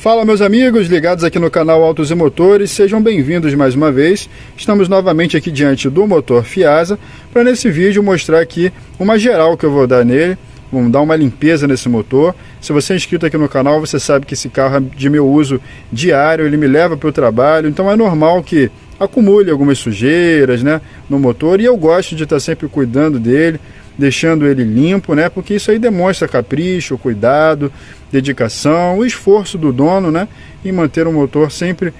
Fala, meus amigos ligados aqui no canal Autos e Motores, sejam bem-vindos mais uma vez. Estamos novamente aqui diante do motor Fiasa para nesse vídeo mostrar aqui uma geral que eu vou dar nele. Vamos dar uma limpeza nesse motor. Se você é inscrito aqui no canal, você sabe que esse carro é de meu uso diário, ele me leva para o trabalho, então é normal que acumule algumas sujeiras, né, no motor, e eu gosto de estar sempre cuidando dele, deixando ele limpo, né? Porque isso aí demonstra capricho, cuidado, dedicação, o esforço do dono, né, em manter o motor sempre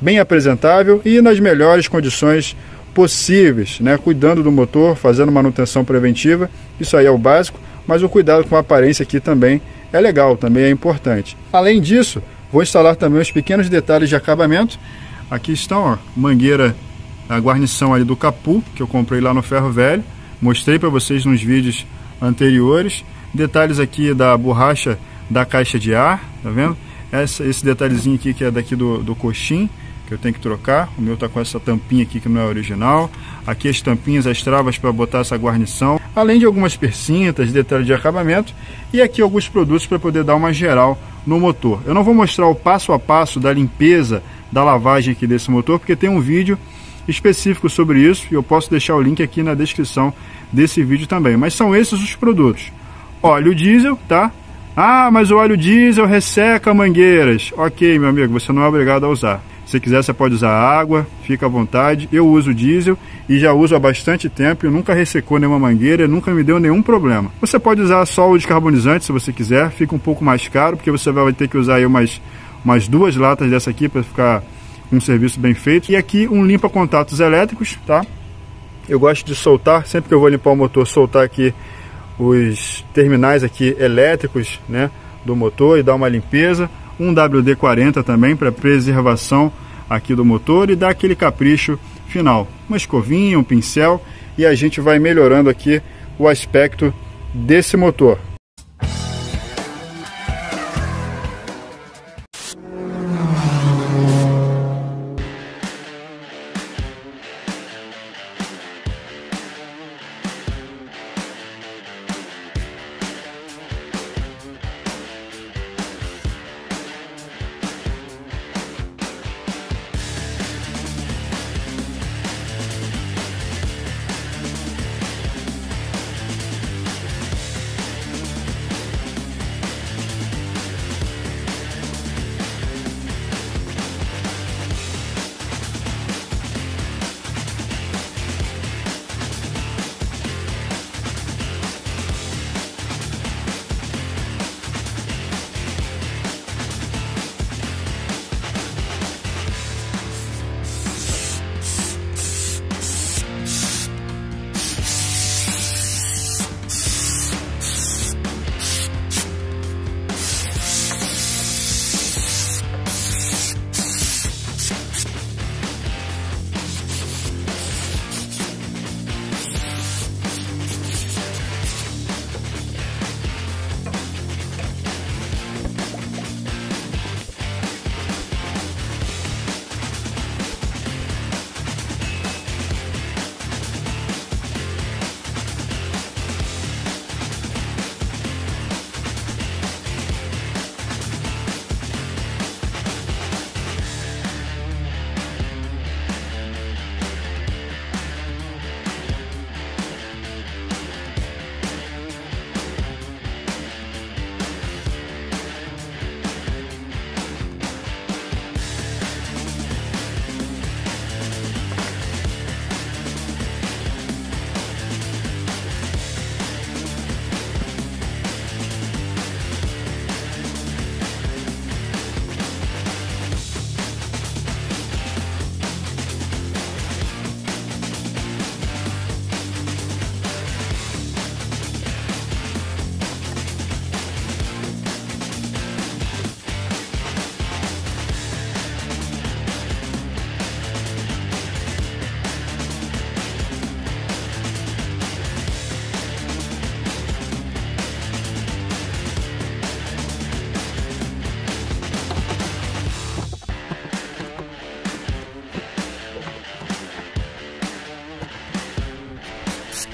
bem apresentável e nas melhores condições possíveis, né? Cuidando do motor, fazendo manutenção preventiva, isso aí é o básico, mas o cuidado com a aparência aqui também é legal, também é importante. Além disso, vou instalar também os pequenos detalhes de acabamento. Aqui estão, ó, mangueira, a guarnição ali do capu, que eu comprei lá no Ferro Velho. Mostrei para vocês nos vídeos anteriores. Detalhes aqui da borracha da caixa de ar, tá vendo? Esse detalhezinho aqui que é daqui do coxim, que eu tenho que trocar. O meu tá com essa tampinha aqui que não é original. Aqui as tampinhas, as travas para botar essa guarnição. Além de algumas percintas, detalhes de acabamento. E aqui alguns produtos para poder dar uma geral no motor. Eu não vou mostrar o passo a passo da limpeza, da lavagem aqui desse motor, porque tem um vídeo específico sobre isso, e eu posso deixar o link aqui na descrição desse vídeo também. Mas são esses os produtos: óleo diesel, tá? Ah, mas o óleo diesel resseca mangueiras. Ok, meu amigo, você não é obrigado a usar. Se quiser, você pode usar água, fica à vontade. Eu uso diesel e já uso há bastante tempo, e nunca ressecou nenhuma mangueira, nunca me deu nenhum problema. Você pode usar só o descarbonizante se você quiser, fica um pouco mais caro, porque você vai ter que usar aí umas duas latas dessa aqui para ficar um serviço bem feito. E aqui um limpa contatos elétricos, tá? Eu gosto de soltar, sempre que eu vou limpar o motor, soltar aqui os terminais aqui elétricos, né, do motor, e dar uma limpeza. Um WD-40 também para preservação aqui do motor e dar aquele capricho final. Uma escovinha, um pincel, e a gente vai melhorando aqui o aspecto desse motor.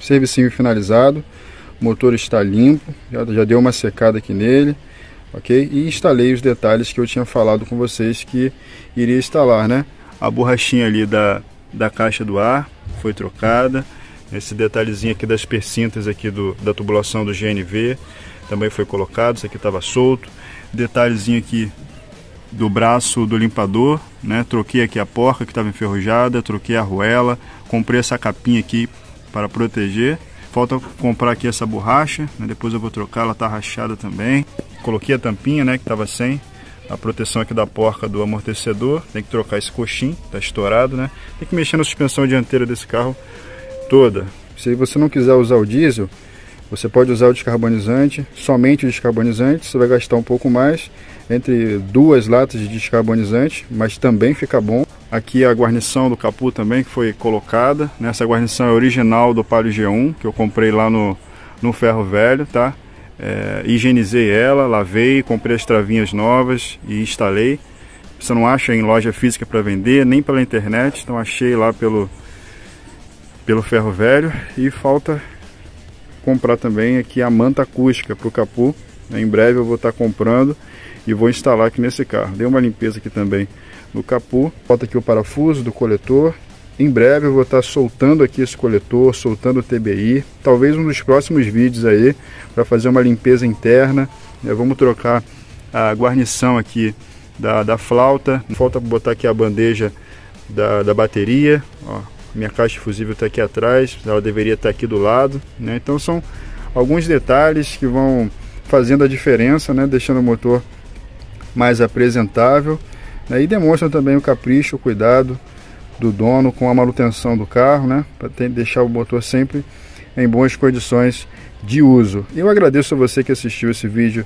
Servicinho finalizado, o motor está limpo, já deu uma secada aqui nele, ok? E instalei os detalhes que eu tinha falado com vocês que iria instalar, né? A borrachinha ali da caixa do ar foi trocada, esse detalhezinho aqui das percintas aqui da tubulação do GNV também foi colocado, isso aqui estava solto, detalhezinho aqui do braço do limpador, né? Troquei aqui a porca que estava enferrujada, troquei a arruela, comprei essa capinha aqui para proteger, falta comprar aqui essa borracha, né? Depois eu vou trocar, ela está rachada também, coloquei a tampinha, né, que estava sem a proteção aqui da porca do amortecedor, tem que trocar esse coxim, está estourado, né? Tem que mexer na suspensão dianteira desse carro toda. Se você não quiser usar o diesel, você pode usar o descarbonizante, somente o descarbonizante, você vai gastar um pouco mais, entre duas latas de descarbonizante, mas também fica bom. Aqui a guarnição do capô também que foi colocada, né? Essa guarnição é original do Palio G1, que eu comprei lá no Ferro Velho, tá? Higienizei ela, lavei, comprei as travinhas novas e instalei. Você não acha em loja física para vender, nem pela internet, então achei lá pelo Ferro Velho. E falta comprar também aqui a manta acústica para o capô, né? Em breve eu vou estar comprando e vou instalar aqui nesse carro. Dei uma limpeza aqui também no capô, falta aqui o parafuso do coletor. Em breve eu vou estar soltando aqui esse coletor, soltando o TBI, talvez um dos próximos vídeos aí, para fazer uma limpeza interna, né? Vamos trocar a guarnição aqui da flauta, falta botar aqui a bandeja da bateria, ó, minha caixa de fusível está aqui atrás, ela deveria estar aqui do lado, né? Então são alguns detalhes que vão fazendo a diferença, né? Deixando o motor mais apresentável, né? E demonstram também o capricho, o cuidado do dono com a manutenção do carro, né? Para deixar o motor sempre em boas condições de uso. Eu agradeço a você que assistiu esse vídeo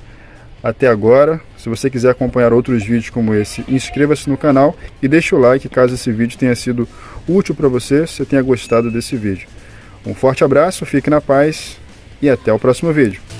até agora. Se você quiser acompanhar outros vídeos como esse, inscreva-se no canal e deixe o like caso esse vídeo tenha sido útil para você, se você tenha gostado desse vídeo. Um forte abraço, fique na paz e até o próximo vídeo.